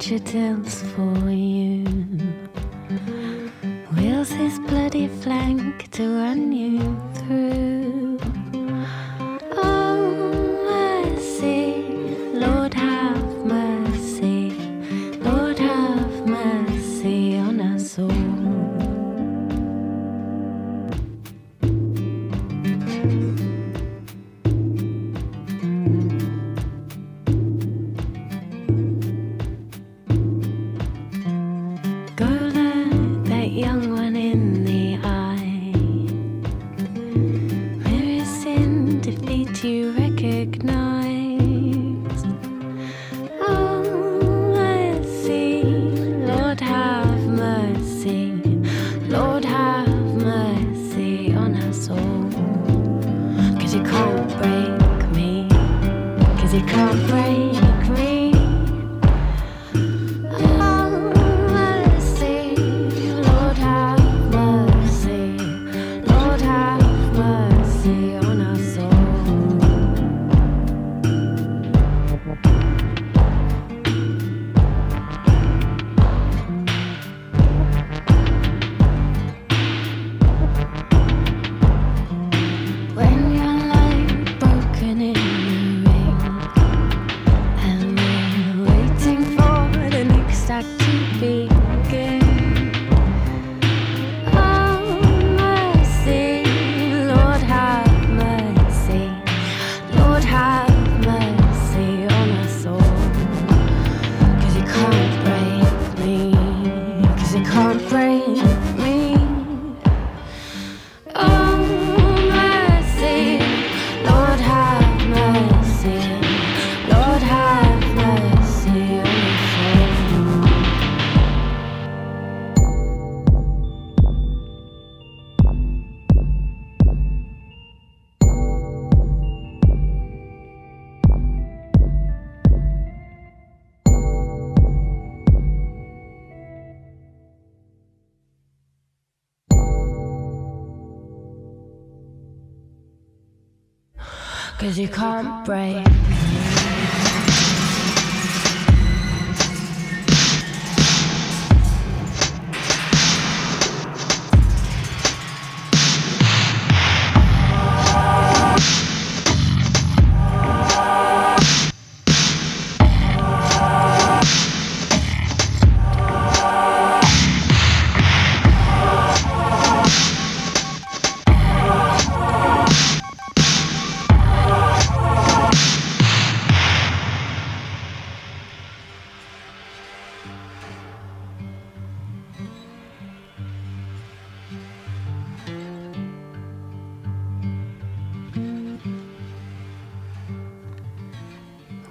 picture tilts for you. Wheels his bloody flank to run you through. Oh, mercy, Lord have mercy, Lord have mercy on us all. Young one in the eye, where is sin, defeat you recognize. Oh, mercy, Lord have mercy, Lord have mercy on us all. 'Cause you can't break me, 'cause you can't break me. Cause you can't break.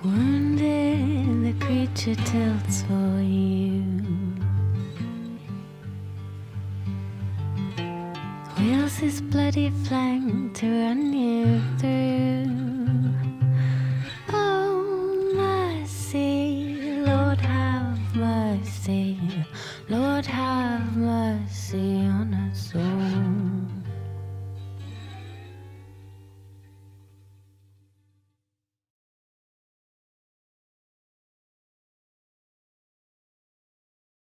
One day the creature tilts for you. Wheels his bloody flank to run you through.